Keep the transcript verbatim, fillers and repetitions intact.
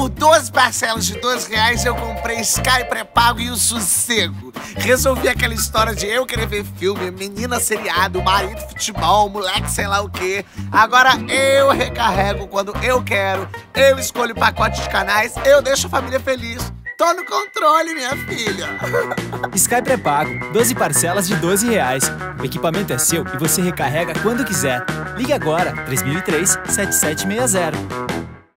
por doze parcelas de doze reais eu comprei Sky pré-pago e o sossego. Resolvi aquela história de eu querer ver filme, menina seriado, marido futebol, moleque sei lá o quê. Agora eu recarrego quando eu quero, eu escolho o pacote de canais, eu deixo a família feliz. Tô no controle, minha filha. Sky pré-pago, doze parcelas de doze reais. O equipamento é seu e você recarrega quando quiser. Ligue agora, três mil e três, sete sete seis zero.